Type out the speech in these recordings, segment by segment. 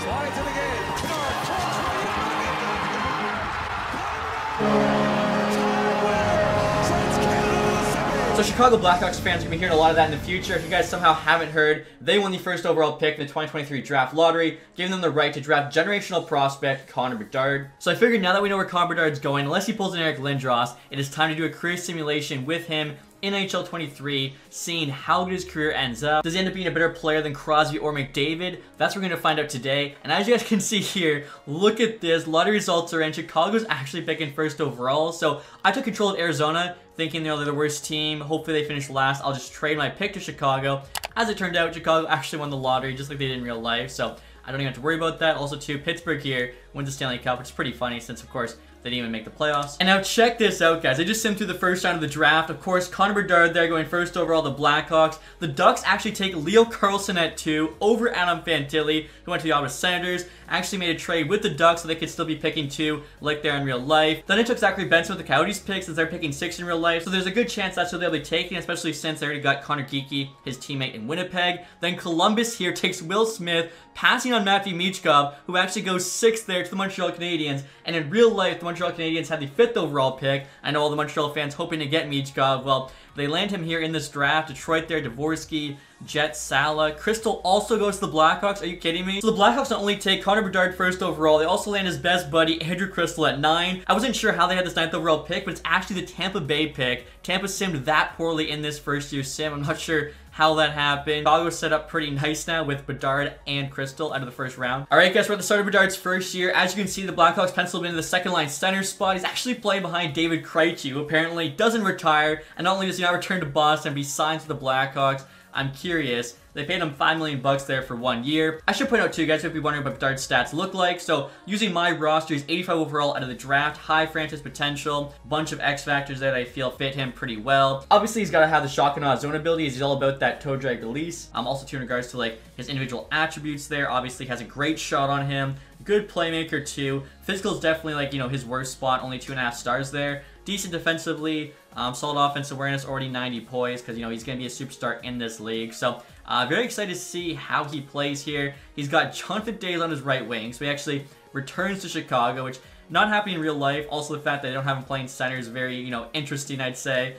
Slides in the game. Bedard turns right into the net. Time winner sends Canada to the semi. So Chicago Blackhawks fans are going to be hearing a lot of that in the future. If you guys somehow haven't heard, they won the first overall pick in the 2023 draft lottery, giving them the right to draft generational prospect Connor Bedard. So I figured now that we know where Connor Bedard's going, unless he pulls an Eric Lindros, it is time to do a career simulation with him. NHL 23, seeing how good his career ends up. Does he end up being a better player than Crosby or McDavid? That's what we're gonna find out today. And as you guys can see here, look at this. Lottery results are in. Chicago's actually picking first overall. So I took control of Arizona, thinking they're the worst team. Hopefully they finish last. I'll just trade my pick to Chicago. As it turned out, Chicago actually won the lottery just like they did in real life. So I don't even have to worry about that. Also too, Pittsburgh here wins the Stanley Cup, which is pretty funny since of course they didn't even make the playoffs. And now check this out, guys. They just simmed through the first round of the draft. Of course, Connor Bedard there going first overall, the Blackhawks. The Ducks actually take Leo Carlsson at 2 over Adam Fantilli, who went to the Ottawa Senators. Actually made a trade with the Ducks so they could still be picking 2 like they're in real life. Then it took Zachary Benson with the Coyotes pick since they're picking 6 in real life. So there's a good chance that's what they'll be taking, especially since they already got Connor Geekie, his teammate in Winnipeg. Then Columbus here takes Will Smith, passing on Matvei Michkov, who actually goes 6th there to the Montreal Canadiens. And in real life, the Montreal Canadiens had the 5th overall pick. I know all the Montreal fans hoping to get Michkov. Well, they land him here in this draft. Detroit there, Dvorsky, Jet, Sala. Cristall also goes to the Blackhawks. Are you kidding me? So the Blackhawks not only take Connor Bedard first overall, they also land his best buddy, Andrew Cristall, at 9. I wasn't sure how they had this 9th overall pick, but it's actually the Tampa Bay pick. Tampa simmed that poorly in this first year sim. I'm not sure how that happened. Chicago was set up pretty nice now with Bedard and Cristall out of the first round. All right, guys, we're at the start of Bedard's first year. As you can see, the Blackhawks penciled him into the second line center spot. He's actually playing behind David Krejci, who apparently doesn't retire, and not only does he not return to Boston, but he signs with the Blackhawks. I'm curious. They paid him $5 million there for 1 year. I should point out too, guys, if you're wondering what Bedard's stats look like. So using my roster, he's 85 overall out of the draft, high franchise potential, bunch of X factors that I feel fit him pretty well. Obviously, he's got to have the shock and awe zone abilities. He's all about that toe drag release. Also too in regards to like his individual attributes there. Obviously, has a great shot on him. Good playmaker too. Physical is definitely like his worst spot. Only 2.5 stars there. Decent defensively. Solid offensive awareness, already 90 poise, because he's going to be a superstar in this league. So very excited to see how he plays here. He's got Jonathan Toews on his right wing, so he actually returns to Chicago, which not happening in real life. Also the fact that they don't have him playing center is very interesting, I'd say.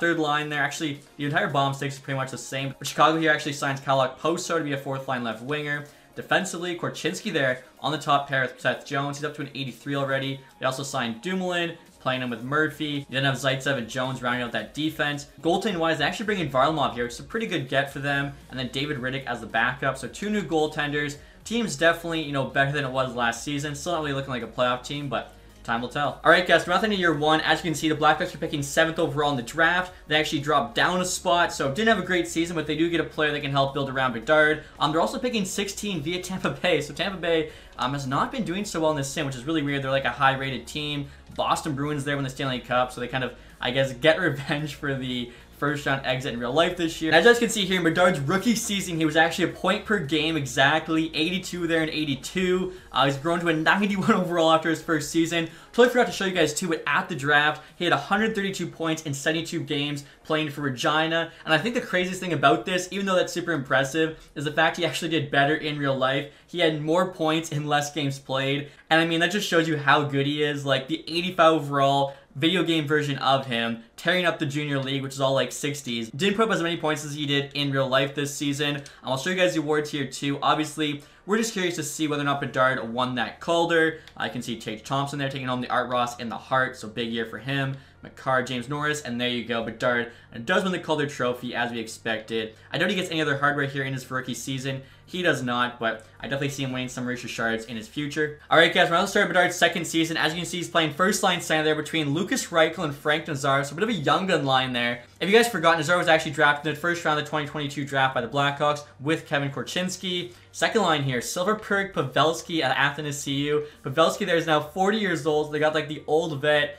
Third line there, actually the entire bomb sticks is pretty much the same. But Chicago here actually signs Kyle Poso to be a fourth line left winger. Defensively, Korchinski there on the top pair with Seth Jones. He's up to an 83 already. They also signed Dumoulin, playing him with Murphy. You then have Zaitsev and Jones rounding out that defense. Goaltending-wise, they actually bring in Varlamov here, which is a pretty good get for them. And then David Riddick as the backup. So 2 new goaltenders. Team's definitely, better than it was last season. Still not really looking like a playoff team, but time will tell. All right, guys, we're nothing to year one. As you can see, the Blackhawks are picking 7th overall in the draft. They actually dropped down a spot, so didn't have a great season, but they do get a player that can help build around Bedard. They're also picking 16 via Tampa Bay, so Tampa Bay has not been doing so well in this sim, which is really weird. They're like a high-rated team. Boston Bruins there won the Stanley Cup, so they kind of, I guess, get revenge for the first round exit in real life this year. And as you guys can see here, in Bedard's rookie season, he was actually a point per game exactly, 82 there and 82. He's grown to a 91 overall after his first season. Totally forgot to show you guys too, but at the draft, he had 132 points in 72 games playing for Regina. And I think the craziest thing about this, even though that's super impressive, is the fact he actually did better in real life. He had more points in less games played. And I mean, that just shows you how good he is. Like the 85 overall, video game version of him, tearing up the junior league, which is all like 60s. Didn't put up as many points as he did in real life this season. I'll show you guys the awards here too. Obviously, we're just curious to see whether or not Bedard won that Calder. I can see Tage Thompson there taking home the Art Ross and the Hart, so big year for him. McCarr, James Norris, and there you go. Bedard does win the Calder Trophy as we expected. I doubt he gets any other hardware here in his rookie season. He does not, but I definitely see him winning some Richard Shards in his future. All right, guys, we're now starting Bedard's second season. As you can see, he's playing first line center there between Lucas Reichel and Frank Nazar, so a bit of a young gun line there. If you guys forgot, Nazar was actually drafted in the first round of the 2022 draft by the Blackhawks with Kevin Korchinski. Second line here, Silver Perk Pavelski at Athens CU. Pavelski there is now 40 years old, so they got like the old vet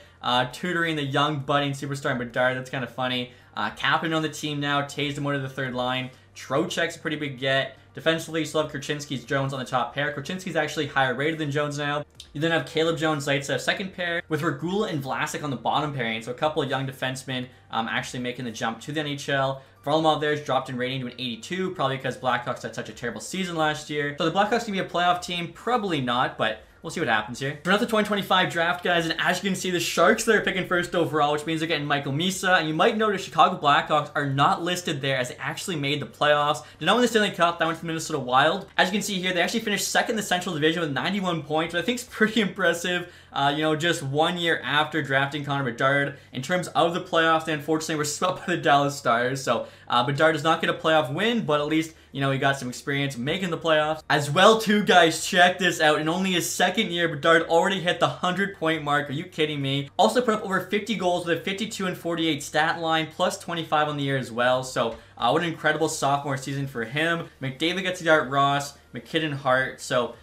tutoring the young budding superstar in Bedard. That's kind of funny. Captain on the team now, Toews him over to the third line. Trocheck's a pretty big get. Defensively, you still have Korchinski's Jones on the top pair. Korchinski's actually higher rated than Jones now. You then have Caleb Jones, Zaitsev second pair, with Regula and Vlasic on the bottom pairing. So a couple of young defensemen actually making the jump to the NHL. Varlamov there's dropped in rating to an 82, probably because Blackhawks had such a terrible season last year. So the Blackhawks can be a playoff team? Probably not, but we'll see what happens here. We're at the 2025 draft, guys, and as you can see, the Sharks, they're picking first overall, which means they're getting Michael Misa, and you might notice Chicago Blackhawks are not listed there as they actually made the playoffs. Did not win the Stanley Cup, that went to the Minnesota Wild. As you can see here, they actually finished second in the Central Division with 91 points, which I think is pretty impressive, you know, just 1 year after drafting Connor Bedard. In terms of the playoffs, they unfortunately were swept by the Dallas Stars, so Bedard does not get a playoff win, but at least, you know, he got some experience making the playoffs. As well, too, guys, check this out. In only his second year, Bedard already hit the 100-point mark. Are you kidding me? Also put up over 50 goals with a 52-and-48 stat line, plus 25 on the year as well. So what an incredible sophomore season for him. McDavid gets the Art Ross, McKinnon Hart. So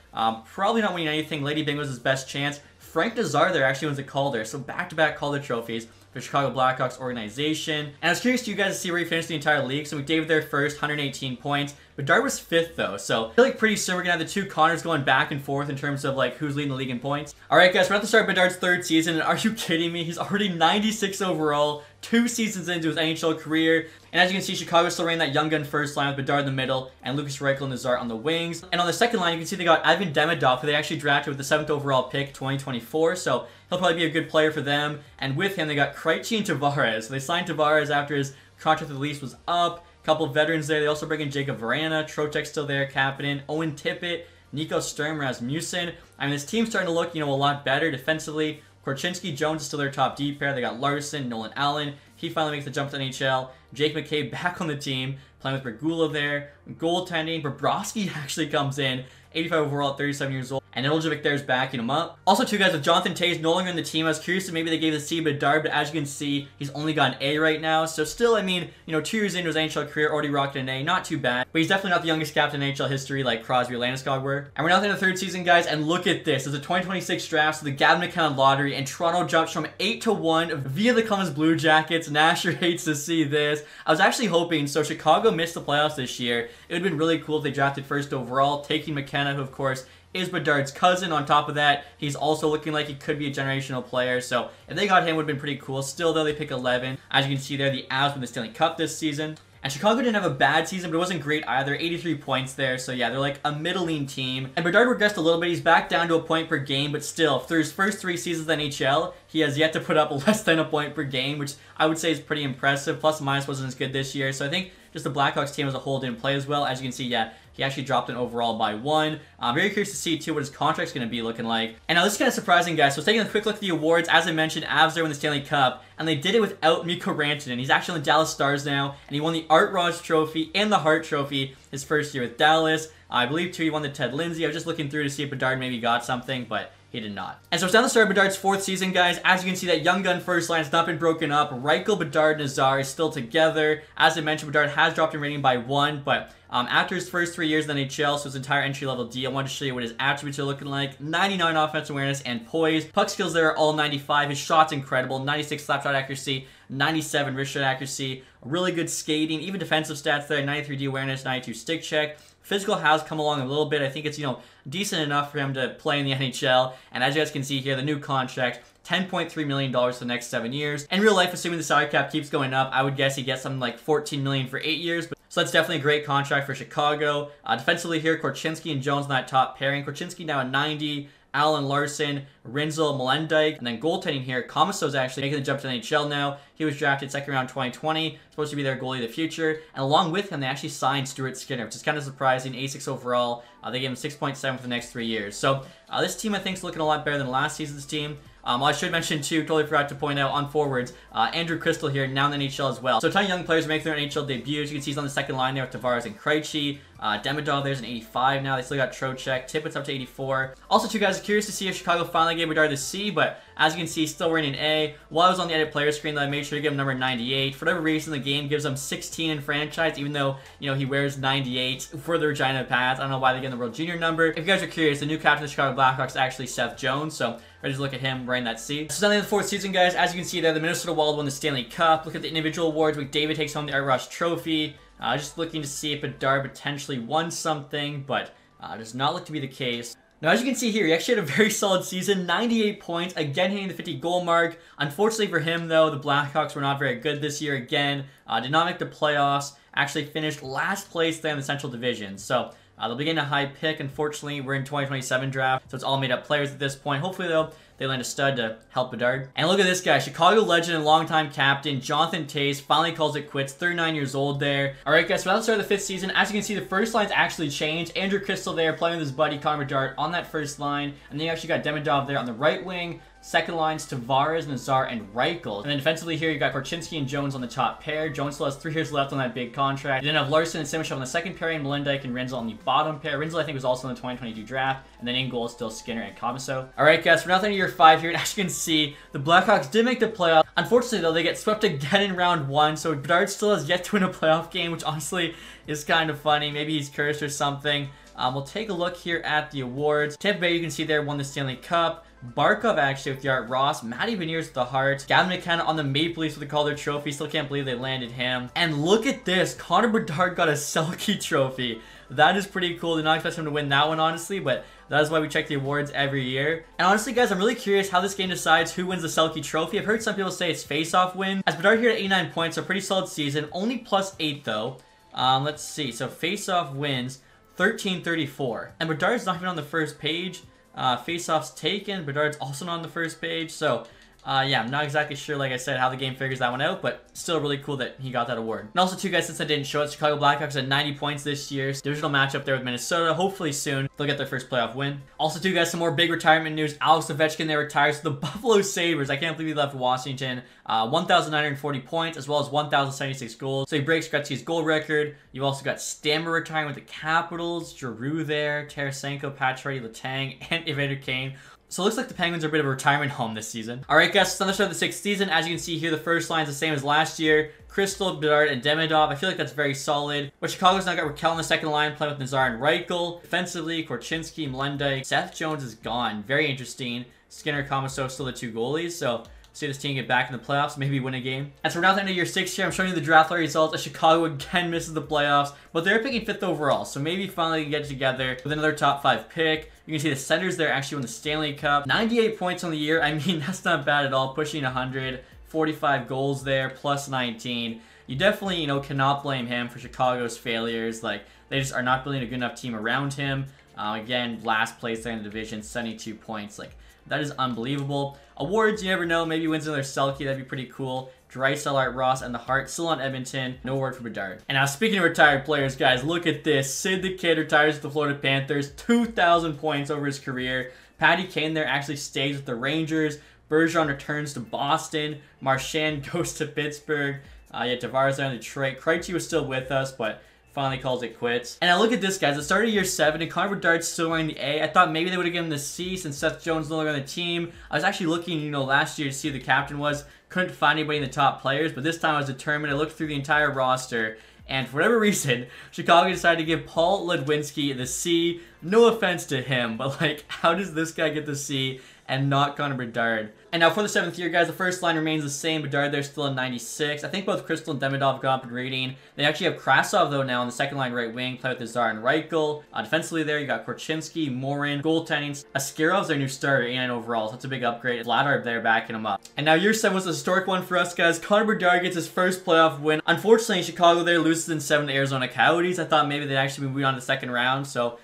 probably not winning anything. Lady Bingo's his best chance. Frank Nazar there actually wins the Calder. So back-to-back Calder trophies for Chicago Blackhawks organization. And I was curious to you guys to see where he finished the entire league. So McDavid there first, 118 points. Bedard was fifth though, so I feel like pretty soon we're gonna have the two Connors going back and forth in terms of like who's leading the league in points. All right, guys, we're at the start of Bedard's third season, and are you kidding me? He's already 96 overall, 2 seasons into his NHL career. And as you can see, Chicago still ran that young gun first line with Bedard in the middle and Lucas Reichel and Nazar on the wings. And on the second line, you can see they got Ivan Demidov, who they actually drafted with the 7th overall pick, 2024. So he'll probably be a good player for them. And with him, they got Krejci and Tavares. So they signed Tavares after his contract with the Leafs was up. Couple of veterans there. They also bring in Jacob Verana, Trocheck's still there, Kapanen, Owen Tippett, Nico Sturm, Rasmussen. I mean, this team's starting to look, you know, a lot better defensively. Korchinski, Jones is still their top D pair. They got Larson, Nolan Allen. He finally makes the jump to NHL. Jake McCabe back on the team, playing with Regula there. Goaltending, Bobrovsky actually comes in, 85 overall, 37 years old. And Iljevic there's backing him up. Also, too, guys, with Jonathan Toews no longer in the team, I was curious if maybe they gave the C to Bedard, but as you can see, he's only got an A right now. So still, I mean, you know, 2 years into his NHL career, already rocked an A. Not too bad. But he's definitely not the youngest captain in NHL history like Crosby or Landeskog were. And we're now in the third season, guys, and look at this. It's a 2026 draft, so the Gavin McCann lottery, and Toronto jumps from 8 to 1 via the Columbus Blue Jackets. Nasher hates to see this. I was actually hoping, so Chicago missed the playoffs this year. It would have been really cool if they drafted first overall, taking McKenna, who, of course, is Bedard's cousin. On top of that, he's also looking like he could be a generational player, so if they got him, would have been pretty cool. Still, though, they pick 11. As you can see there, the Avs win the Stanley Cup this season. And Chicago didn't have a bad season, but it wasn't great either. 83 points there, so yeah, they're like a middling team. And Bedard regressed a little bit. He's back down to a point per game, but still, through his first 3 seasons in the NHL, he has yet to put up less than a point per game, which I would say is pretty impressive. Plus minus wasn't as good this year, so I think just the Blackhawks team as a whole didn't play as well. As you can see, yeah, he actually dropped an overall by 1. I'm very curious to see, too, what his contract's going to be looking like. And now this is kind of surprising, guys. So taking a quick look at the awards, as I mentioned, Avs there won the Stanley Cup, and they did it without Mikko Rantanen. He's actually on the Dallas Stars now, and he won the Art Ross Trophy and the Hart Trophy his first year with Dallas. I believe, too, he won the Ted Lindsay. I was just looking through to see if Bedard maybe got something, but he did not. And so it's down the start of Bedard's 4th season, guys. As you can see, that young gun first line has not been broken up. Reichel, Bedard, Nazar is still together. As I mentioned, Bedard has dropped in rating by 1, but after his first 3 years in the NHL, so his entire entry-level D, I wanted to show you what his attributes are looking like. 99 offensive awareness and poise. Puck skills there are all 95. His shot's incredible. 96 slapshot accuracy, 97 wrist shot accuracy. Really good skating. Even defensive stats there. 93 D awareness, 92 stick check. Physical has come along a little bit. I think it's, you know, decent enough for him to play in the NHL. And as you guys can see here, the new contract, $10.3 million for the next 7 years. In real life, assuming the salary cap keeps going up, I would guess he gets something like $14 million for 8 years. So that's definitely a great contract for Chicago. Defensively here, Korchinski and Jones in that top pairing. Korchinski now at 90. Allen, Larson, Rinzel, Melendijk, and then goaltending here. Commisso's actually making the jump to the NHL now. He was drafted second round 2020, supposed to be their goalie of the future. And along with him, they actually signed Stuart Skinner, which is kind of surprising. 86 overall. They gave him 6.7 for the next 3 years. So this team, I think, is looking a lot better than last season's team. I should mention, too, totally forgot to point out on forwards, Andrew Cristall here, now in the NHL as well. So a ton of young players make their NHL debuts. You can see he's on the second line there with Tavares and Krejci. Demidov there's an 85 now. They still got Trocheck. Tippett's up to 84. Also, too, guys, curious to see if Chicago finally gave Bedard the C, but as you can see, still wearing an A. While I was on the edit player screen, though, I made sure to give him number 98. For whatever reason, the game gives him 16 in franchise, even though, you know, he wears 98 for the Regina Pats. I don't know why they get the World Junior number. If you guys are curious, the new captain of the Chicago Blackhawks is actually Seth Jones, so I just look at him wearing that C. So now in the 4th season, guys, as you can see there, the Minnesota Wild won the Stanley Cup. Look at the individual awards. McDavid takes home the Art Ross Trophy. Just looking to see if Bedard potentially won something, but does not look to be the case. Now, as you can see here, he actually had a very solid season, 98 points, again hitting the 50-goal mark. Unfortunately for him, though, the Blackhawks were not very good this year again. Did not make the playoffs, actually finished last place there in the Central Division. So they'll be getting a high pick. Unfortunately, we're in 2027 draft, so it's all made-up players at this point. Hopefully, though, they land a stud to help Bedard. And look at this guy, Chicago legend and longtime captain, Jonathan Toews, finally calls it quits, 39 years old there. All right, guys, so that's the start of the fifth season. As you can see, the first line's actually changed. Andrew Cristall there playing with his buddy Connor Bedard on that first line. And then you actually got Demidov there on the right wing. Second line's Tavares, Nazar, and Reichel. And then defensively here, you got Korchinski and Jones on the top pair. Jones still has 3 years left on that big contract. You then have Larson and Simichov on the second pair, and Melendijk and Rinzel on the bottom pair. Rinzel, I think, was also in the 2022 draft. And then in goal, still Skinner and Comiso. All right, guys, we're now into year 5 here, and as you can see, the Blackhawks did make the playoffs. Unfortunately, though, they get swept again in round 1, so Bedard still has yet to win a playoff game, which honestly is kind of funny. Maybe he's cursed or something. We'll take a look here at the awards. Tampa Bay, you can see there, won the Stanley Cup. Barkov, actually, with the Art Ross. Matty Beniers with the Hart. Gavin McKenna on the Maple Leafs with the Calder Trophy. Still can't believe they landed him. And look at this. Connor Bedard got a Selke Trophy. That is pretty cool. Did not expect him to win that one, honestly, but that is why we check the awards every year. And honestly, guys, I'm really curious how this game decides who wins the Selke Trophy. I've heard some people say it's face-off win. As Bedard here at 89 points, a pretty solid season. Only +8, though. Let's see. So face-off wins 1334. And Bedard's not even on the first page. Faceoff's taken. Bedard's also not on the first page. So, yeah, I'm not exactly sure, like I said, how the game figures that one out, but still really cool that he got that award. And also, too, guys, since I didn't show it, Chicago Blackhawks had 90 points this year. Divisional matchup there with Minnesota. Hopefully soon they'll get their first playoff win. Also, too, guys, some more big retirement news. Alex Ovechkin, they retires to the Buffalo Sabres. I can't believe he left Washington. 1,940 points, as well as 1,076 goals. So he breaks Gretzky's goal record. You've also got Stammer retiring with the Capitals, Giroux there, Tarasenko, Pacioretty, Letang, and Evander Kane. So it looks like the Penguins are a bit of a retirement home this season. All right, guys, it's another start of the sixth season. As you can see here, the first line is the same as last year. Cristall, Bedard, and Demidov. I feel like that's very solid. But Chicago's now got Raquel on the second line, playing with Nazar and Reichel. Defensively, Korchinski, Melendijk. Seth Jones is gone. Very interesting. Skinner, Comiso, still the two goalies. So see this team get back in the playoffs, maybe win a game. And so we're now at the end of year 6 here. I'm showing you the draft lottery results as Chicago again misses the playoffs, but they're picking 5th overall. So maybe finally get together with another top 5 pick. You can see the Senators there actually won the Stanley Cup. 98 points on the year. I mean, that's not bad at all. Pushing 100, 45 goals there, +19. You definitely, you know, cannot blame him for Chicago's failures. Like, they just are not building a good enough team around him. Again, last place in the division, 72 points. Like, that is unbelievable. Awards, you never know. Maybe wins another Selke. That'd be pretty cool. Drysdale, Art Ross, and the Hart still on Edmonton. No word for Bedard. And now, speaking of retired players, guys, look at this. Sid the Kid retires with the Florida Panthers. 2,000 points over his career. Patty Kane there actually stays with the Rangers. Bergeron returns to Boston. Marchand goes to Pittsburgh. Yeah, Tavares there in Detroit. Krejci was still with us, but finally calls it quits. And I look at this, guys. It started year 7, and Connor Bedard's still wearing the A. I thought maybe they would have given him the C since Seth Jones is no longer on the team. I was actually looking, you know, last year to see who the captain was. Couldn't find anybody in the top players, but this time I was determined. I looked through the entire roster, and for whatever reason, Chicago decided to give Paul Ledwinski the C. No offense to him, but, like, how does this guy get the C and not Connor Bedard? And now for the 7th year, guys, the first line remains the same. Bedard there still in 96. I think both Cristall and Demidov got up in rating. They actually have Krasov, though, now on the second line right wing, play with Nazar and Reichel. Defensively there, you got Korchinski, Morin, goaltending. Askarov's their new starter, 89 overall, so that's a big upgrade. Vladar there backing him up. And now year 7 was a historic one for us, guys. Connor Bedard gets his first playoff win. Unfortunately, Chicago there loses in 7 to Arizona Coyotes. I thought maybe they'd actually be moving on to the second round, so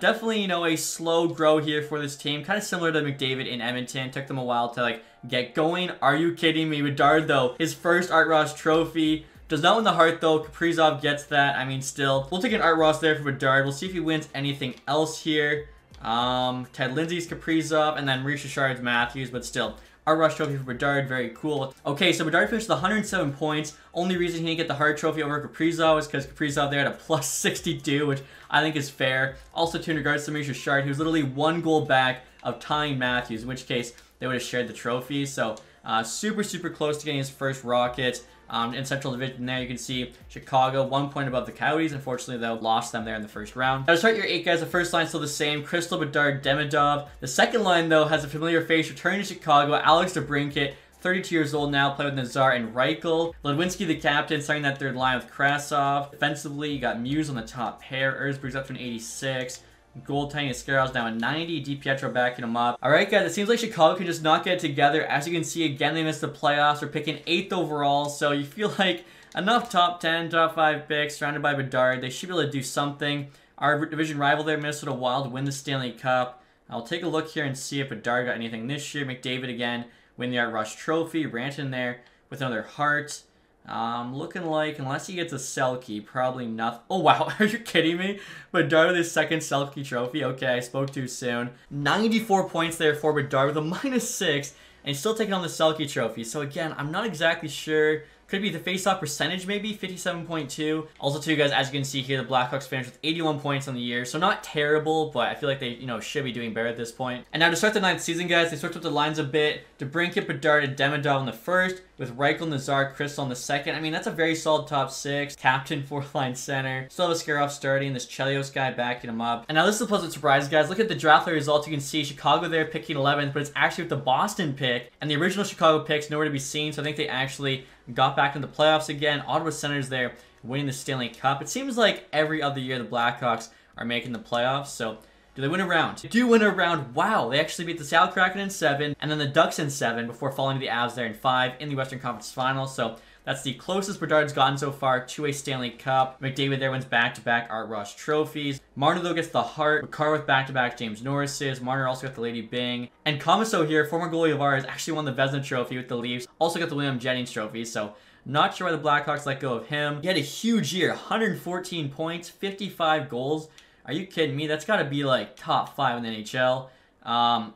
definitely, you know, a slow grow here for this team. Kind of similar to McDavid in Edmonton. Took them a while to, like, get going. Are you kidding me? Bedard, though, his first Art Ross trophy. Does not win the Hart, though. Kaprizov gets that. I mean, still. We'll take an Art Ross there for Bedard. We'll see if he wins anything else here. Ted Lindsay's Kaprizov, and then Maurice Richard's Matthews, but still. Art Ross trophy for Bedard, very cool. Okay, so Bedard finished with 107 points. Only reason he didn't get the Hart trophy over Kaprizov is because Kaprizov there had a +62, which I think is fair. Also, too, in regards to Maurice Richard, he was literally 1 goal back of tying Matthews, in which case they would have shared the trophy. So super close to getting his first Rocket. In Central Division there, you can see Chicago 1 point above the Coyotes. Unfortunately, though, lost them there in the first round. Now to start your 8, guys, the first line still the same. Cristall, Bedard, Demidov. The second line, though, has a familiar face. Returning to Chicago, Alex DeBrincat. 32 years old now, played with Nazar and Reichel. Ledwinski, the captain, starting that third line with Krasov. Defensively, you got Muse on the top pair. Erzberg's up to an 86. Goaltending is Scarrow's now a 90. DiPietro backing him up. Alright guys, it seems like Chicago can just not get it together. As you can see, again, they missed the playoffs. They're picking 8th overall, so you feel like enough top 10, top 5 picks, surrounded by Bedard. They should be able to do something. Our division rival there, Minnesota Wild, win the Stanley Cup. I'll take a look here and see if Bedard got anything this year. McDavid again, win the Art Ross Trophy. Ranton there with another heart. Looking like, unless he gets a Selke, probably nothing. Oh, wow. Are you kidding me? Bedard with his second Selke trophy. Okay, I spoke too soon. 94 points there for Bedard with a -6, and he's still taking on the Selke trophy. So, again, I'm not exactly sure. Could be the face-off percentage, maybe, 57.2. Also, too, guys, as you can see here, the Blackhawks finished with 81 points on the year. So not terrible, but I feel like they, you know, should be doing better at this point. And now to start the 9th season, guys, they switched up the lines a bit. DeBrincat, Bedard, and Demidov in the first, with Reichel, Nazar, Cristall in the second. I mean, that's a very solid top 6. Captain, 4th-line center. Still have a Scarrow's starting, this Chelios guy backing him up. And now this is a pleasant surprise, guys. Look at the draft results. You can see Chicago there picking 11th, but it's actually with the Boston pick. And the original Chicago pick's nowhere to be seen, so I think they actually got back in the playoffs again. Ottawa Senators there winning the Stanley Cup. It seems like every other year the Blackhawks are making the playoffs, so do they win a round? They do win a round. Wow, they actually beat the Seattle Kraken in 7, and then the Ducks in 7 before falling to the Avs there in 5 in the Western Conference Finals, so that's the closest Bedard's gotten so far to a Stanley Cup. McDavid there wins back-to-back Art Ross trophies. Marner, though, gets the Hart. Makar with back-to-back James Norris's. Marner also got the Lady Byng. And Comiso here, former goalie of ours, actually won the Vezina trophy with the Leafs. Also got the William Jennings trophy, so not sure why the Blackhawks let go of him. He had a huge year, 114 points, 55 goals. Are you kidding me? That's got to be, like, top 5 in the NHL.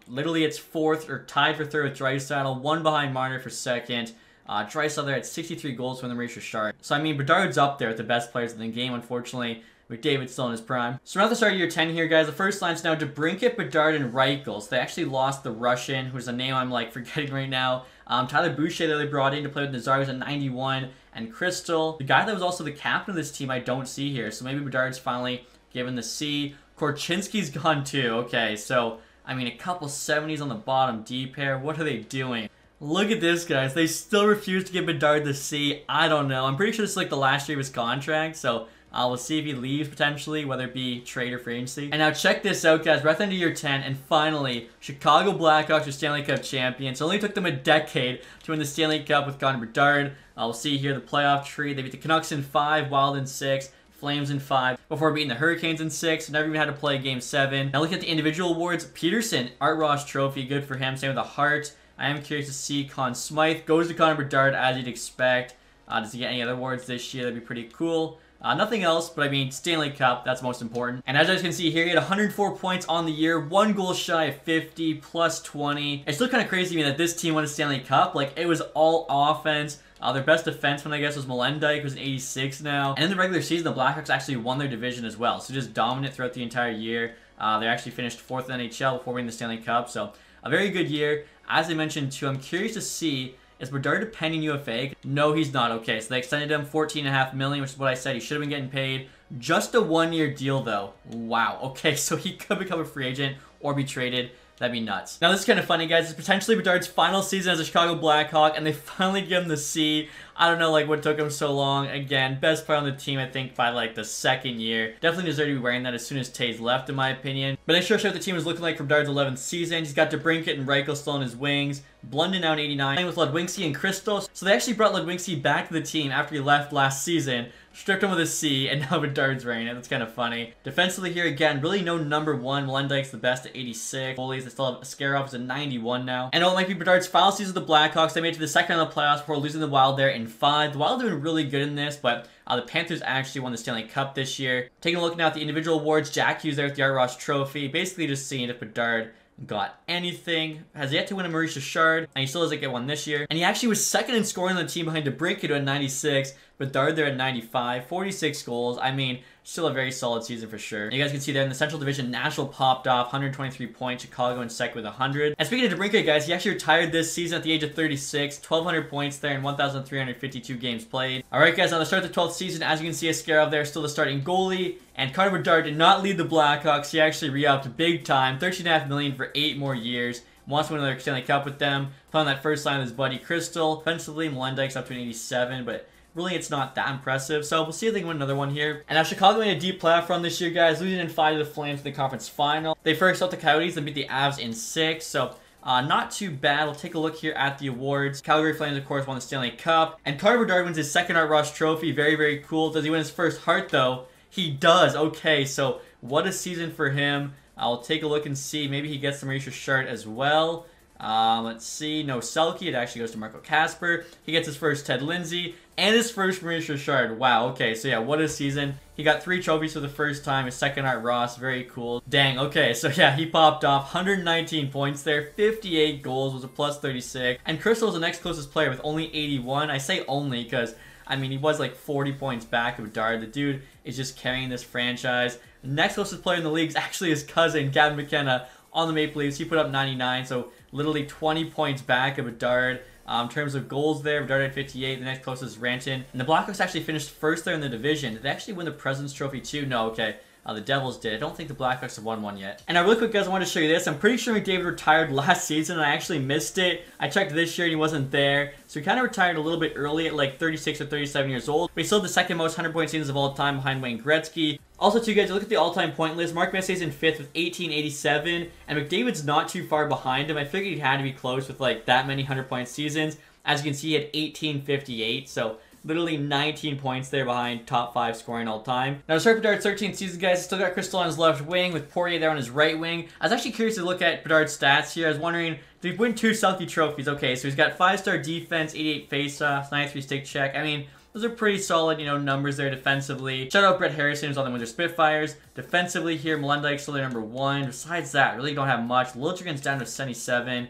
Literally, it's 4th or tied for 3rd with Draisaitl, one behind Marner for 2nd. Draisaitl there at 63 goals from the Mauricio Sharks. So, I mean, Bedard's up there with the best players in the game, unfortunately. McDavid's still in his prime. So, we're at the start of year 10 here, guys. The first line's now DeBrincat, Bedard, and Reichel. So, they actually lost the Russian, who's a name I'm, like, forgetting right now. Tyler Boucher that they brought in to play with Nazar, who's at 91. And Cristall, the guy that was also the captain of this team, I don't see here. So, maybe Bedard's finally given the C. Korchinski's gone, too. Okay, so, I mean, a couple 70s on the bottom D pair. What are they doing? Look at this, guys. They still refuse to give Bedard the C. I don't know. I'm pretty sure this is like the last year of his contract, so we'll see if he leaves potentially, whether it be trade or free agency. And now check this out, guys. We're at the end of year 10, and finally, Chicago Blackhawks are Stanley Cup champions. It only took them a decade to win the Stanley Cup with Connor Bedard. We'll see here the playoff tree. They beat the Canucks in 5, Wild in 6. Flames in 5, before beating the Hurricanes in 6, never even had to play Game 7. Now look at the individual awards. Peterson, Art Ross Trophy, good for him, same with the Hart. I am curious to see Conn Smythe. Goes to Connor Bedard, as you'd expect. Does he get any other awards this year? That'd be pretty cool. Nothing else, but I mean, Stanley Cup, that's most important. And as you guys can see here, he had 104 points on the year, one goal shy of 50, plus 20. It's still kind of crazy to me that this team won a Stanley Cup. Like, it was all offense. Their best defenseman, I guess, was Melendijk, who's an 86 now. And in the regular season, the Blackhawks actually won their division as well. So just dominant throughout the entire year. They actually finished 4th in the NHL before winning the Stanley Cup. So a very good year. As I mentioned, too, I'm curious to see, is Bedard a pending UFA? No, he's not. Okay, so they extended him $14.5 million, which is what I said he should have been getting paid. Just a one-year deal, though. Wow. Okay, so he could become a free agent or be traded. That'd be nuts. Now, this is kind of funny, guys. It's potentially Bedard's final season as a Chicago Blackhawk, and they finally give him the C. I don't know, like, what took him so long. Again, best player on the team, I think, by, like, the 2nd year. Definitely deserved to be wearing that as soon as Toews left, in my opinion. But I sure showed what the team is looking like for Bedard's 11th season. He's got DeBrincat and Reichel still on his wings. Blunden now in 89, playing with Ledwinski and Cristall. So they actually brought Ledwinski back to the team after he left last season. Stripped him with a C, and now Bedard's wearing it. That's kind of funny. Defensively here, again, really no number one. Melendijk's the best at 86. Goalies, they still have Scarrow's at 91 now. And it might be Bedard's final season with the Blackhawks. They made it to the second round of the playoffs before losing the Wild there in 5. The Wild are doing really good in this, but the Panthers actually won the Stanley Cup this year. Taking a look now at the individual awards, Jack Hughes there with the Art Ross Trophy. Basically just seeing if Bedard got anything. Has yet to win a Mauricio Shard, and he still doesn't get one this year. And he actually was 2nd in scoring on the team behind DeBrincat at 96, Bedard there at 95, 46 goals. I mean, still a very solid season for sure. And you guys can see there in the Central Division, Nashville popped off, 123 points, Chicago in 2nd with 100. And speaking of DeBrincat, guys, he actually retired this season at the age of 36, 1,200 points there in 1,352 games played. All right, guys, now to start the 12th season, as you can see, Askarov there, still the starting goalie. And Connor Bedard did not lead the Blackhawks. He actually re-upped big time, $13.5 million for 8 more years. wants to win another Stanley Cup with them. Playing that first line is Buddy Cristall. Offensively, Melendik's up to an 87, but really it's not that impressive. So we'll see if they can win another one here. And now Chicago in a deep playoff run this year, guys, losing in 5 to the Flames in the conference final. They first out the Coyotes and beat the Avs in 6. So not too bad. We'll take a look here at the awards. Calgary Flames, of course, won the Stanley Cup. And Connor Bedard wins his second Art Ross Trophy. Very, very cool. Does he win his first Hart, though? He does. Okay, so what a season for him. I'll take a look and see. Maybe he gets the Mauricio Chart as well. Let's see. No Selke. It actually goes to Marco Casper. He gets his first Ted Lindsay and his first Mauricio Chart. Wow, okay. So, yeah, what a season. He got 3 trophies for the first time. His second Art Ross. Very cool. Dang, okay. So, yeah, he popped off 119 points there. 58 goals. Was a plus 36. And Cristall is the next closest player with only 81. I say only because, I mean, he was like 40 points back of Bedard. The dude is just carrying this franchise. Next closest player in the league is actually his cousin, Gavin McKenna, on the Maple Leafs. He put up 99, so literally 20 points back of Bedard. In terms of goals there, Bedard had 58. The next closest is Ranton. And the Blackhawks actually finished first there in the division. Did they actually win the President's Trophy too? No, okay. The Devils did. I don't think the Blackhawks have won one yet. And now, really quick, guys, I want to show you this. I'm pretty sure McDavid retired last season, and I actually missed it. I checked this year, and he wasn't there. So he kind of retired a little bit early at like 36 or 37 years old. But he still had the second most 100-point seasons of all time behind Wayne Gretzky. Also, too, guys, look at the all-time point list. Mark Messier's in 5th with 1887, and McDavid's not too far behind him. I figured he had to be close with like that many 100-point seasons. As you can see, he had 1858, so literally 19 points there behind top 5 scoring all time. Now, to start Bedard's 13th season, guys, still got Cristall on his left wing with Poirier there on his right wing. I was actually curious to look at Bedard's stats here. I was wondering, did he win 2 Selke trophies? Okay, so he's got 5-star defense, 88 faceoffs, 93 stick check. I mean, those are pretty solid, you know, numbers there defensively. Shout out Brett Harrison, who's on the Windsor Spitfires. Defensively here, Melendik's still their number 1. Besides that, really don't have much. Liljegren's down to 77.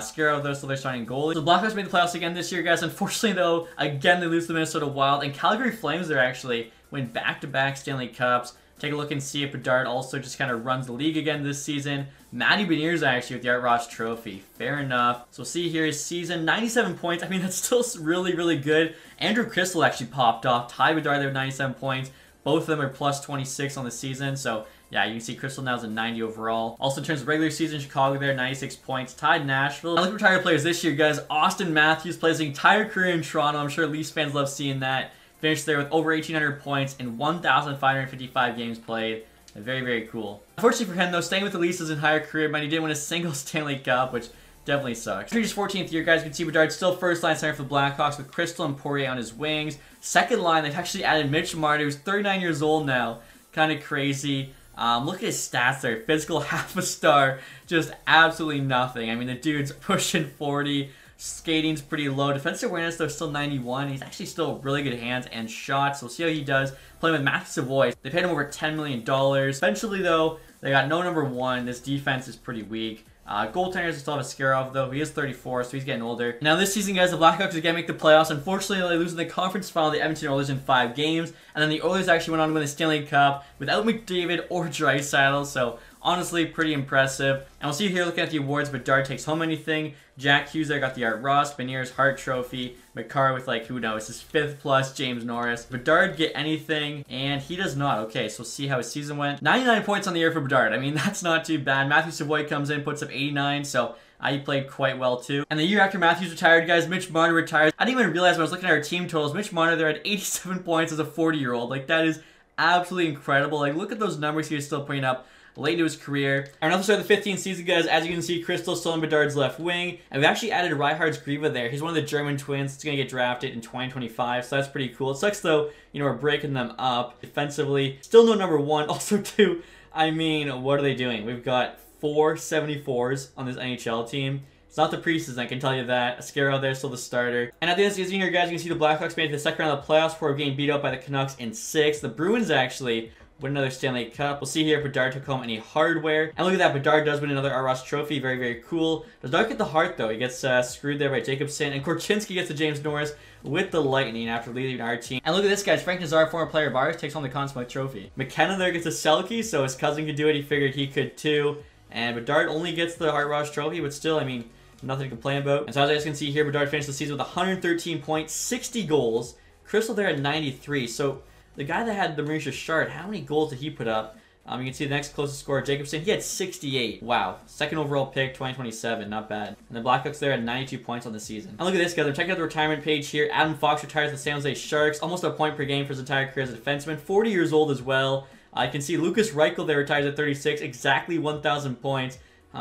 Scarrow, though, still their starting goalie. So the Blackhawks made the playoffs again this year, guys. Unfortunately, though, again, they lose to the Minnesota Wild. And Calgary Flames, there actually win back-to-back Stanley Cups. Take a look and see if Bedard also just kind of runs the league again this season. Matty Beniers, actually, with the Art Ross Trophy. Fair enough. So we'll see here his season. 97 points. I mean, that's still really, really good. Andrew Cristall actually popped off. Ty Bedard, they have 97 points. Both of them are plus 26 on the season, so yeah, you can see Cristall now is a 90 overall. Also, in terms of regular season, Chicago there, 96 points. Tied Nashville. I look at retired players this year, guys. Austin Matthews plays his entire career in Toronto. I'm sure Leafs fans love seeing that. Finished there with over 1,800 points and 1,555 games played. Very, very cool. Unfortunately for him, though, staying with the Leafs his entire career, but he didn't win a single Stanley Cup, which definitely sucks. After his 14th year, guys, you can see Bedard still first line center for the Blackhawks with Cristall and Poirier on his wings. Second line, they've actually added Mitch Marner, who's 39 years old now. Kind of crazy. Look at his stats there. Physical, half a star. Just absolutely nothing. I mean, the dude's pushing 40. Skating's pretty low. Defensive awareness, though, still 91. He's actually still really good hands and shots. So we'll see how he does playing with Matthew Savoy. They paid him over $10 million. Eventually, though, they got no number 1. This defense is pretty weak. Goaltenders still have a Scarrow, though. He is 34, so he's getting older. Now, this season, guys, the Blackhawks again make the playoffs. Unfortunately, they lose in the conference final to the Edmonton Oilers in 5 games. And then the Oilers actually went on to win the Stanley Cup without McDavid or Draisaitl. So, honestly, pretty impressive. And we'll see here looking at the awards, but Bedard takes home anything. Jack Hughes there got the Art Ross, Beniers Hart Trophy, McCarr with, like, who knows, his 5th plus, James Norris. Bedard get anything, and he does not. Okay, so we'll see how his season went. 99 points on the year for Bedard. I mean, that's not too bad. Matthew Savoy comes in, puts up 89, so he played quite well, too. And the year after Matthews retired, guys, Mitch Marner retires. I didn't even realize when I was looking at our team totals, Mitch Marner there had 87 points as a 40-year-old. Like, that is absolutely incredible. Like, look at those numbers he was still putting up late into his career. And another start of the 15th season, guys, as you can see, Cristall still on Bedard's left wing. And we actually added Reinhard Griva there. He's one of the German twins. He's going to get drafted in 2025, so that's pretty cool. It sucks, though, you know, we're breaking them up defensively. Still no number 1. Also, too, I mean, what are they doing? We've got 4 74s on this NHL team. It's not the preseason, I can tell you that. Ascaro there, still the starter. And at the end of the season, guys, you can see the Blackhawks made it to the second round of the playoffs before getting beat up by the Canucks in 6. The Bruins actually win another Stanley Cup. We'll see here if Bedard took home any hardware. And look at that, Bedard does win another Art Ross Trophy. Very, very cool. Does not get the Hart, though. He gets screwed there by Jacobson. And Korchinski gets the James Norris with the Lightning after leading our team. And look at this, guys. Frank Nazar, former player of ours, takes home the Conn Smythe Trophy. McKenna there gets a Selke, so his cousin could do it. He figured he could, too. And Bedard only gets the Art Ross Trophy, but still, I mean, nothing to complain about. And so as you guys can see here, Bedard finished the season with 113 points, 60 goals. Cristall there at 93, so the guy that had the Mauricio Chart, how many goals did he put up? You can see the next closest scorer, Jacobson. He had 68. Wow. Second overall pick, 2027. Not bad. And the Blackhawks there at 92 points on the season. And look at this, guys. I'm checking out the retirement page here. Adam Fox retires the San Jose Sharks. Almost a point per game for his entire career as a defenseman. 40 years old as well. I can see Lucas Reichel there retires at 36. Exactly 1,000 points.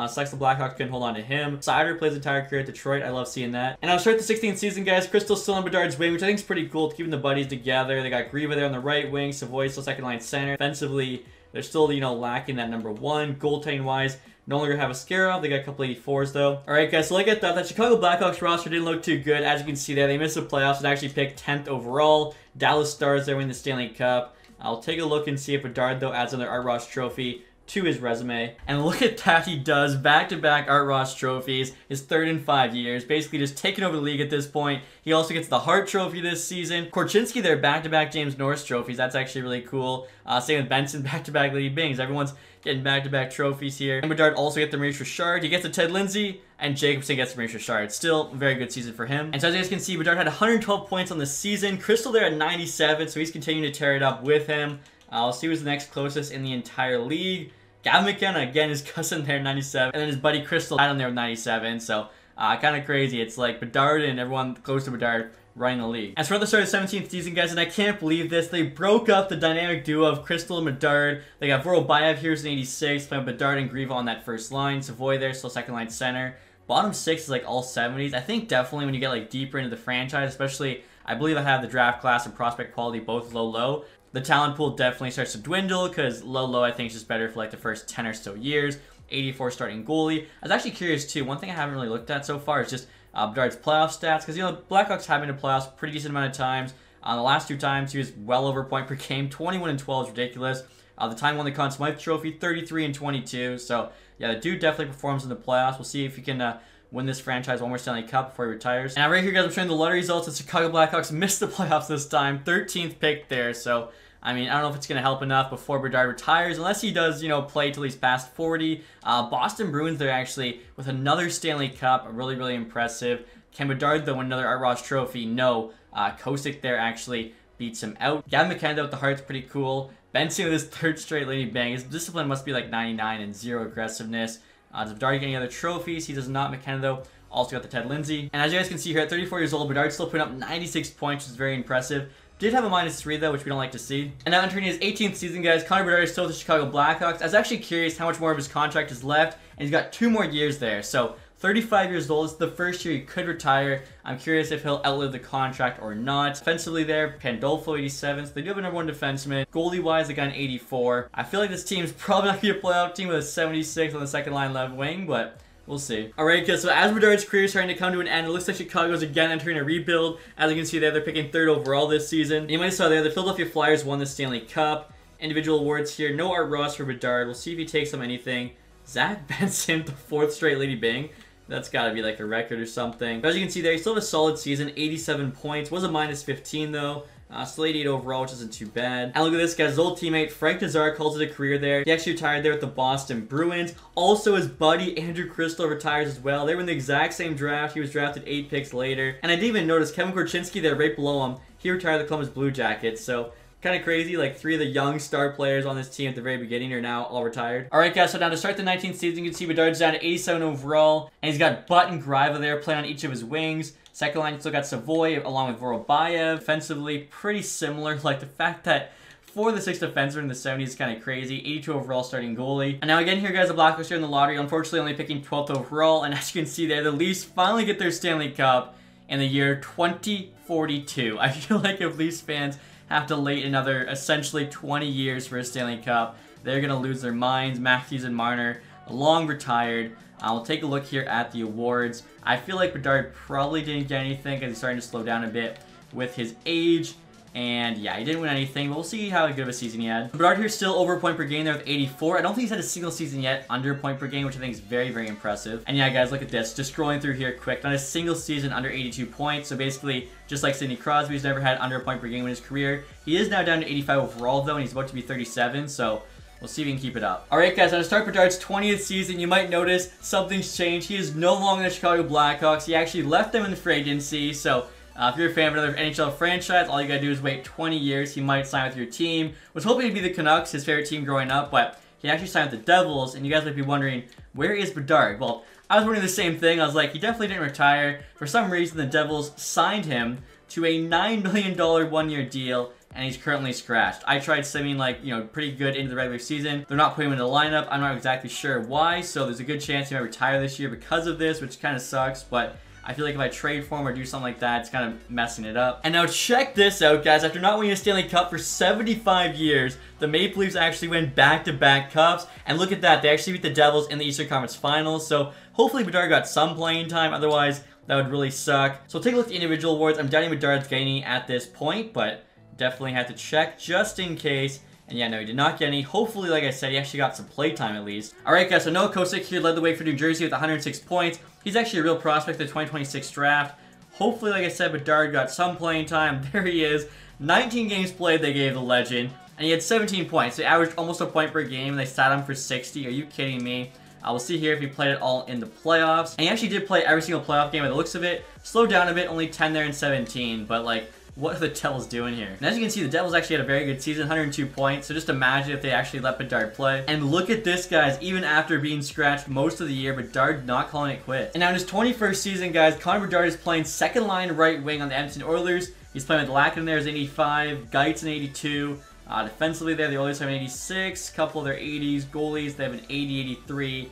Sucks the Blackhawks couldn't hold on to him. Sider plays entire career at Detroit. I love seeing that. And I'll start the 16th season, guys. Cristall's still on Bedard's wing, which I think is pretty cool, keeping the buddies together. They got Grieva there on the right wing. Savoy's still second line center. Offensively, they're still, you know, lacking that number one. Goaltending-wise, no longer have a Scarab. They got a couple 84s, though. All right, guys, so like I thought, that Chicago Blackhawks roster didn't look too good. As you can see there, they missed the playoffs and actually picked 10th overall. Dallas Stars, they win the Stanley Cup. I'll take a look and see if Bedard, though, adds another Art Ross trophy to his resume. And look at that, he does back-to-back Art Ross trophies, his third in 5 years, basically just taking over the league at this point. He also gets the Hart Trophy this season. Korchinski there, back-to-back James Norris trophies. That's actually really cool. Same with Benson, back-to-back Lady Bings. Everyone's getting back-to-back trophies here. And Bedard also gets the Maurice Richard. He gets the Ted Lindsay, and Jacobson gets the Maurice Richard. Still a very good season for him. And so as you guys can see, Bedard had 112 points on the season. Cristall there at 97, so he's continuing to tear it up with him. I'll see who's the next closest in the entire league. Gavin McKenna, again, his cousin there, 97. And then his buddy Cristall had him there with 97. So, kind of crazy. It's like Bedard and everyone close to Bedard running the league. As for the start of the 17th season, guys, and I can't believe this, they broke up the dynamic duo of Cristall and Bedard. They got Vorobyev here in 86, playing Bedard and Grieva on that first line. Savoy there, still second line center. Bottom six is like all 70s. I think definitely when you get like deeper into the franchise, especially, I believe I have the draft class and prospect quality both low. The talent pool definitely starts to dwindle because low I think is just better for like the first 10 or so years. 84 starting goalie. I was actually curious too. One thing I haven't really looked at so far is just Bedard's playoff stats, because you know the Blackhawks have been to playoffs pretty decent amount of times. The last two times he was well over point per game. 21 and 12 is ridiculous. The time won the Conn Smythe Trophy, 33 and 22. So yeah, the dude definitely performs in the playoffs. We'll see if he can win this franchise one more Stanley Cup before he retires. And right here, guys, I'm showing the lottery results. The Chicago Blackhawks missed the playoffs this time. 13th pick there. So I mean, I don't know if it's going to help enough before Bedard retires, unless he does, you know, play till he's past 40. Boston Bruins, they're actually with another Stanley Cup. Really, really impressive. Can Bedard, though, win another Art Ross trophy? No. Kosick there actually beats him out. Gavin McKenna with the Hart's pretty cool. Benson with his third straight Lady Bang. His discipline must be like 99 and zero aggressiveness. Does Bedard get any other trophies? He does not. McKenna, though, also got the Ted Lindsay. And as you guys can see here, at 34 years old, Bedard's still putting up 96 points, which is very impressive. Did have a -3 though, which we don't like to see. And now entering his 18th season, guys, Connor Bedard is still with the Chicago Blackhawks. I was actually curious how much more of his contract is left, and he's got 2 more years there. So 35 years old, it's the first year he could retire. I'm curious if he'll outlive the contract or not. Offensively there, Pandolfo 87. So they do have a number one defenseman. Goalie-wise, they got an 84. I feel like this team's probably not gonna be a playoff team with a 76 on the second line left wing, but we'll see. Alright, guys, so as Bedard's career is starting to come to an end, it looks like Chicago's again entering a rebuild. As you can see there, they're picking 3rd overall this season. And you might have saw there, the Philadelphia Flyers won the Stanley Cup. Individual awards here, no Art Ross for Bedard. We'll see if he takes on anything. Zach Benson, the 4th straight Lady Bing. That's gotta be like a record or something. But as you can see there, he still has a solid season, 87 points. Was a -15 though. Still 88 overall, which isn't too bad. And look at this, guys. His old teammate, Frank Nazar, calls it a career there. He actually retired there with the Boston Bruins. Also, his buddy, Andrew Cristall, retires as well. They were in the exact same draft. He was drafted 8 picks later. And I didn't even notice Kevin Korchinski there right below him. He retired the Columbus Blue Jackets, so kind of crazy, like 3 of the young star players on this team at the very beginning are now all retired. Alright guys, so now to start the 19th season, you can see Bedard's down to 87 overall, and he's got Butt and Grieva there playing on each of his wings. Second line, you still got Savoy along with Vorobyev. Defensively, pretty similar, like the fact that for the 6th defenseman in the 70s is kind of crazy. 82 overall starting goalie. And now again here, guys, the Blackhawks are in the lottery, unfortunately only picking 12th overall, and as you can see there, the Leafs finally get their Stanley Cup in the year 2042. I feel like if Leafs fans have to wait another essentially 20 years for a Stanley Cup, they're gonna lose their minds. Matthews and Marner long retired. We'll take a look here at the awards. I feel like Bedard probably didn't get anything because he's starting to slow down a bit with his age. And yeah, he didn't win anything, but we'll see how good of a season he had. Bedard here still over a point per game there with 84. I don't think he's had a single season yet under a point per game, which I think is very, very impressive. And yeah, guys, look at this. Just scrolling through here quick. Not a single season under 82 points. So basically, just like Sidney Crosby, he's never had under a point per game in his career. He is now down to 85 overall, though, and he's about to be 37, so we'll see if we can keep it up. Alright guys, on the start Bedard's 20th season, you might notice something's changed. He is no longer the Chicago Blackhawks. He actually left them in the free agency, so If you're a fan of another NHL franchise, all you gotta do is wait 20 years. He might sign with your team. Was hoping to be the Canucks, his favorite team growing up, but he actually signed with the Devils. And you guys might be wondering, where is Bedard? Well, I was wondering the same thing. I was like, he definitely didn't retire. For some reason, the Devils signed him to a $9 million one-year deal, and he's currently scratched. I tried simming, like, you know, pretty good into the regular season. They're not putting him in the lineup. I'm not exactly sure why, so there's a good chance he might retire this year because of this, which kind of sucks, but I feel like if I trade for him or do something like that, it's kind of messing it up. And now check this out, guys. After not winning a Stanley Cup for 75 years, the Maple Leafs actually win back-to-back cups. And look at that. They actually beat the Devils in the Eastern Conference Finals. So hopefully Bedard got some playing time. Otherwise, that would really suck. So take a look at the individual awards. I'm doubting Bedard's gaining at this point, but definitely had to check just in case. And yeah, no, he did not get any. Hopefully, like I said, he actually got some play time at least. All right, guys, so Noah Kosick here led the way for New Jersey with 106 points. He's actually a real prospect of the 2026 draft. Hopefully, like I said, Bedard got some playing time. There he is. 19 games played, they gave the legend. And he had 17 points. They averaged almost a point per game, and they sat him for 60. Are you kidding me? We'll see here if he played it all in the playoffs. And he actually did play every single playoff game by the looks of it. Slowed down a bit, only 10 there and 17. But, like, what are the Devils doing here? And as you can see, the Devils actually had a very good season, 102 points. So just imagine if they actually let Bedard play. And look at this, guys. Even after being scratched most of the year, Bedard not calling it quits. And now in his 21st season, guys, Connor Bedard is playing second-line right wing on the Edmonton Oilers. He's playing with Lacken there as 85, Geitz in 82. Defensively, they have the Oilers have an 86, a couple of their 80s. Goalies, they have an 80, 83.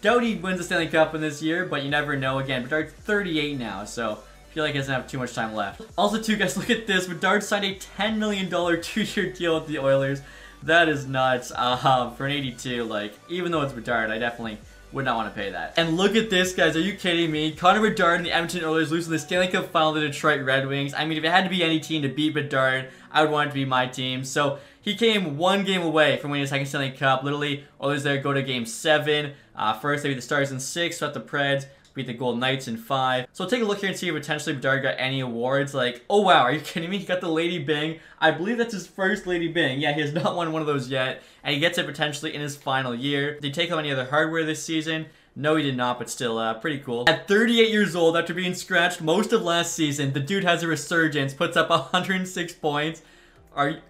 Doubt he wins the Stanley Cup in this year, but you never know. Again, Bedard's 38 now, so feel like he doesn't have too much time left. Also, too, guys, look at this. Bedard signed a $10 million two-year deal with the Oilers. That is nuts. For an 82, like, even though it's Bedard, I definitely would not want to pay that. And look at this, guys. Are you kidding me? Connor Bedard and the Edmonton Oilers losing the Stanley Cup Final to the Detroit Red Wings. I mean, if it had to be any team to beat Bedard, I would want it to be my team. So he came one game away from winning the second Stanley Cup. Literally, Oilers there go to game 7. First, they beat the Stars in 6, swept the Preds, beat the Golden Knights in 5. So take a look here and see if potentially Bedard got any awards. Like, oh wow, are you kidding me? He got the Lady Byng. I believe that's his first Lady Byng. Yeah, he has not won one of those yet. And he gets it potentially in his final year. Did he take home any other hardware this season? No, he did not, but still pretty cool. At 38 years old, after being scratched most of last season, the dude has a resurgence, puts up 106 points.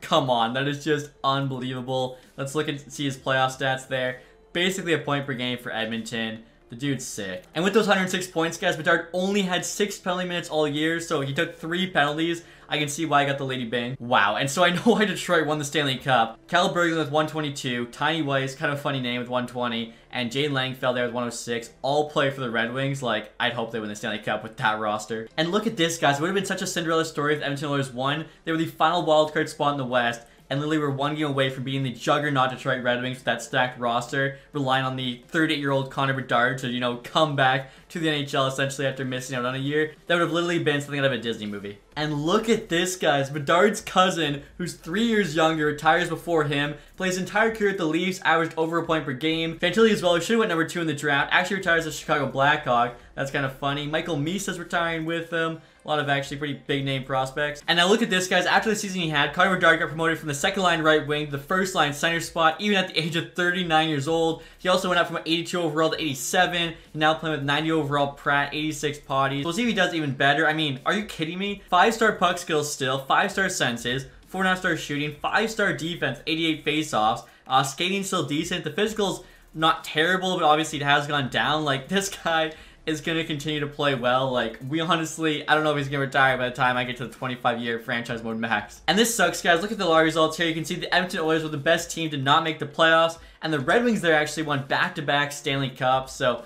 Come on, that is just unbelievable. Let's look and see his playoff stats there. Basically a point per game for Edmonton. The dude's sick. And with those 106 points, guys, Bedard only had 6 penalty minutes all year, so he took 3 penalties. I can see why I got the Lady Byng. Wow, and so I know why Detroit won the Stanley Cup. Cal Berglund with 122, Tiny Weiss, kind of a funny name, with 120, and Jay Langfeld there with 106, all play for the Red Wings. Like, I'd hope they win the Stanley Cup with that roster. And look at this, guys. It would have been such a Cinderella story if Edmonton Oilers won. They were the final wildcard spot in the West, and literally were one game away from being the juggernaut Detroit Red Wings with that stacked roster, relying on the 38-year-old Connor Bedard to, you know, come back to the NHL essentially after missing out on a year. That would have literally been something out of a Disney movie. And look at this, guys. Bedard's cousin, who's 3 years younger, retires before him, plays his entire career at the Leafs, averaged over a point per game. Fantilli as well, who should have went number 2 in the draft, actually retires as a Chicago Blackhawk. That's kind of funny. Michael Misa's retiring with him. A lot of actually pretty big name prospects. And now look at this, guys. After the season he had, Connor Bedard got promoted from the second line right wing to the first line center spot, even at the age of 39 years old. He also went up from 82 overall to 87. He's now playing with 90 overall Pratt, 86 Potties. We'll see if he does even better. I mean, are you kidding me? 5-star puck skills still, 5-star senses, 4.5-star shooting, 5-star defense, 88 face-offs, skating still decent. The physical's not terrible, but obviously it has gone down. Like, this guy is going to continue to play well. Like, we honestly, I don't know if he's going to retire by the time I get to the 25-year franchise mode max. And this sucks, guys. Look at the lottery results here. You can see the Edmonton Oilers were the best team to not make the playoffs, and the Red Wings there actually won back-to-back Stanley Cups, so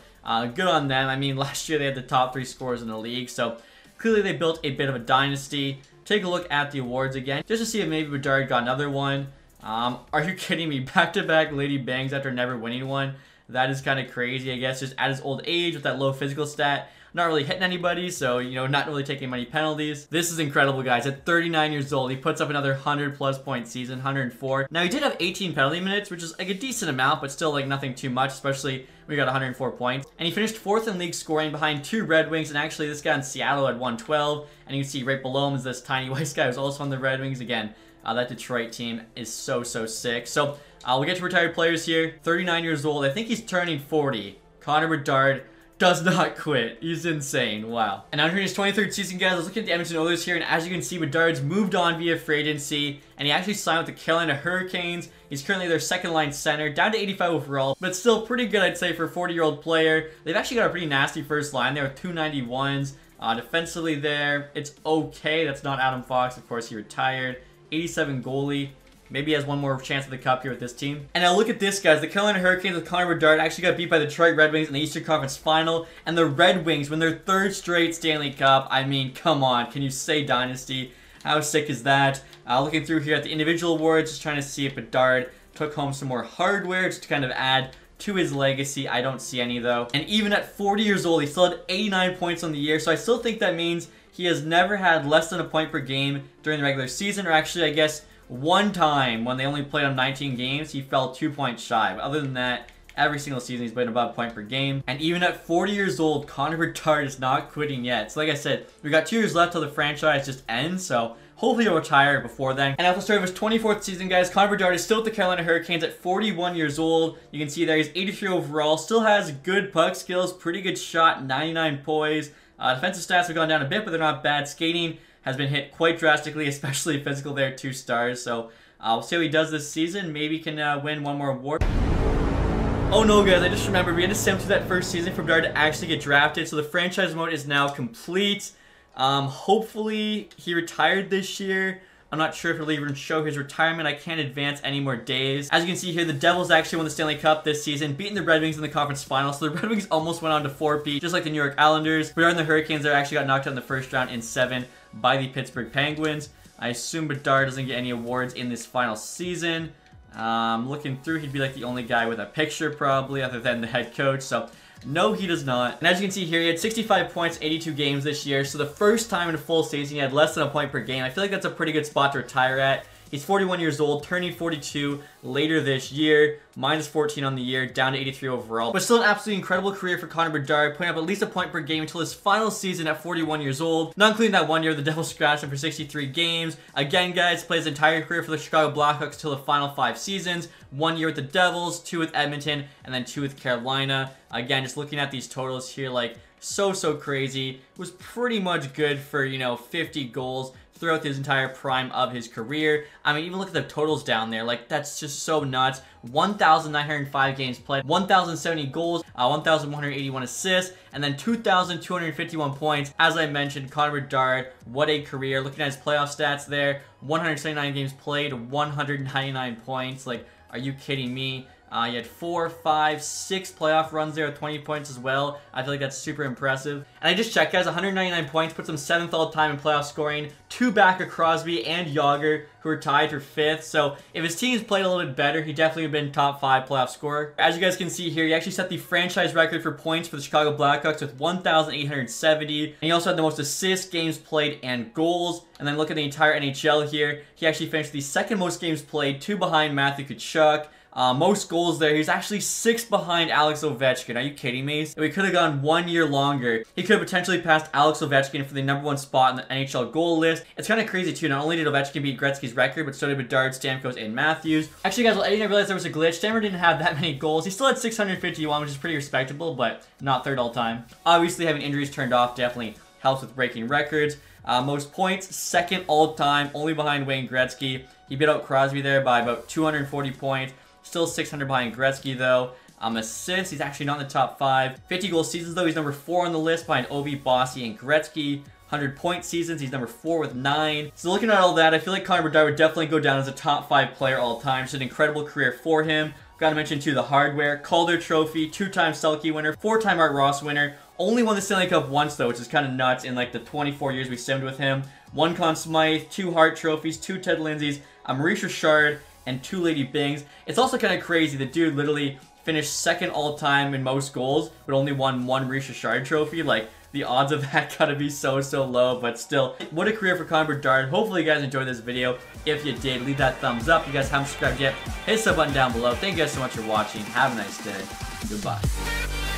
good on them. I mean, last year they had the top 3 scorers in the league, so clearly they built a bit of a dynasty. Take a look at the awards again, just to see if maybe Bedard got another one. Are you kidding me? Back-to-back Lady Byngs after never winning one. That is kind of crazy, I guess, just at his old age with that low physical stat. Not really hitting anybody, so, you know, not really taking many penalties. This is incredible, guys. At 39 years old, he puts up another 100-plus point season, 104. Now, he did have 18 penalty minutes, which is, like, a decent amount, but still, like, nothing too much, especially when he got 104 points. And he finished 4th in league scoring behind 2 Red Wings, and actually, this guy in Seattle had 112. And you can see right below him is this Tiny Weiss guy who's also on the Red Wings. Again, that Detroit team is so, so sick. So, we get to retired players here. 39 years old. I think he's turning 40. Connor Bedard does not quit. He's insane. Wow. And entering his 23rd season, guys, let's look at the Edmonton Oilers here. And as you can see, Bedard's moved on via free agency, and he actually signed with the Carolina Hurricanes. He's currently their second-line center, down to 85 overall, but still pretty good, I'd say, for a 40-year-old player. They've actually got a pretty nasty first line there with 291s. Defensively there, it's okay. That's not Adam Fox. Of course, he retired. 87 goalie. Maybe he has one more chance at the cup here with this team. And now look at this, guys. The Carolina Hurricanes with Connor Bedard actually got beat by the Detroit Red Wings in the Eastern Conference Final. And the Red Wings win their third straight Stanley Cup. I mean, come on. Can you say dynasty? How sick is that? Looking through here at the individual awards, just trying to see if Bedard took home some more hardware just to kind of add to his legacy. I don't see any, though. And even at 40 years old, he still had 89 points on the year. So I still think that means he has never had less than a point per game during the regular season, or actually, I guess, one time when they only played on 19 games, he fell 2 points shy. But other than that, every single season he's played above a point per game. And even at 40 years old, Connor Bedard is not quitting yet. So like I said, we got 2 years left till the franchise just ends, so hopefully he'll retire before then. And at the start of his 24th season, guys, Connor Bedard is still with the Carolina Hurricanes at 41 years old. You can see there he's 83 overall, still has good puck skills, pretty good shot, 99 poise. Defensive stats have gone down a bit, but they're not bad. Skating has been hit quite drastically, especially physical there, 2 stars. So we'll see how he does this season. Maybe he can win one more award. Oh no, guys, I just remembered we had to sim through that first season for Bedard to actually get drafted. So the franchise mode is now complete. Hopefully he retired this year. I'm not sure if it'll even show his retirement. I can't advance any more days. As you can see here, the Devils actually won the Stanley Cup this season, beating the Red Wings in the conference final. So the Red Wings almost went on to 4-peat, just like the New York Islanders. Bedard and the Hurricanes there actually got knocked out in the first round in 7 by the Pittsburgh Penguins. I assume Bedard doesn't get any awards in this final season. Looking through, he'd be like the only guy with a picture probably, other than the head coach. So no, he does not. And as you can see here, he had 65 points, 82 games this year. So the first time in a full season, he had less than a point per game. I feel like that's a pretty good spot to retire at. He's 41 years old, turning 42 later this year, minus 14 on the year, down to 83 overall. But still an absolutely incredible career for Connor Bedard, putting up at least a point per game until his final season at 41 years old. Not including that one year, the Devils scratched him for 63 games. Again, guys, plays his entire career for the Chicago Blackhawks till the final 5 seasons. 1 year with the Devils, 2 with Edmonton, and then 2 with Carolina. Again, just looking at these totals here, like, so crazy. It was pretty much good for, you know, 50 goals throughout his entire prime of his career. I mean, even look at the totals down there. Like, that's just so nuts. 1,905 games played, 1,070 goals, 1,181 assists, and then 2,251 points. As I mentioned, Connor Bedard, what a career. Looking at his playoff stats there, 179 games played, 199 points. Like, are you kidding me? He had 4, 5, 6 playoff runs there with 20 points as well. I feel like that's super impressive. And I just checked, guys, 199 points, puts him 7th all-time in playoff scoring. 2 back of Crosby and Yager, who are tied for 5th. So if his team's played a little bit better, he definitely would have been top 5 playoff scorer. As you guys can see here, he actually set the franchise record for points for the Chicago Blackhawks with 1,870. And he also had the most assists, games played, and goals. And then look at the entire NHL here. He actually finished the 2nd most games played, 2 behind Matthew Tkachuk. Most goals there. He's actually 6th behind Alex Ovechkin. Are you kidding me? If we could have gone 1 year longer, he could have potentially passed Alex Ovechkin for the #1 spot in the NHL goal list. It's kind of crazy too. Not only did Ovechkin beat Gretzky's record, but so did Bedard, Stamkos, and Matthews. Actually, guys, I didn't realize there was a glitch. Stammer didn't have that many goals. He still had 651, which is pretty respectable, but not 3rd all time. Obviously, having injuries turned off definitely helps with breaking records. Most points, 2nd all time, only behind Wayne Gretzky. He beat out Crosby there by about 240 points. Still 600 behind Gretzky, though. Assists, he's actually not in the top 5. 50-goal seasons, though, he's number 4 on the list behind Ovi, Bossy, and Gretzky. 100-point seasons, he's number 4 with 9. So looking at all that, I feel like Connor Bedard would definitely go down as a top 5 player all time. Just an incredible career for him. Gotta mention, too, the hardware. Calder Trophy, 2-time Selke winner, 4-time Art Ross winner. Only won the Stanley Cup once, though, which is kind of nuts in, like, the 24 years we simmed with him. 1 Conn Smythe, 2 Hart Trophies, 2 Ted Lindsays, Maurice Richard, and 2 Lady Bings. It's also kind of crazy. The dude literally finished 2nd all-time in most goals, but only won 1 Maurice Richard trophy. Like, the odds of that gotta be so low, but still, what a career for Connor Bedard. Hopefully you guys enjoyed this video. If you did, leave that thumbs up. If you guys haven't subscribed yet, hit the sub button down below. Thank you guys so much for watching. Have a nice day. Goodbye.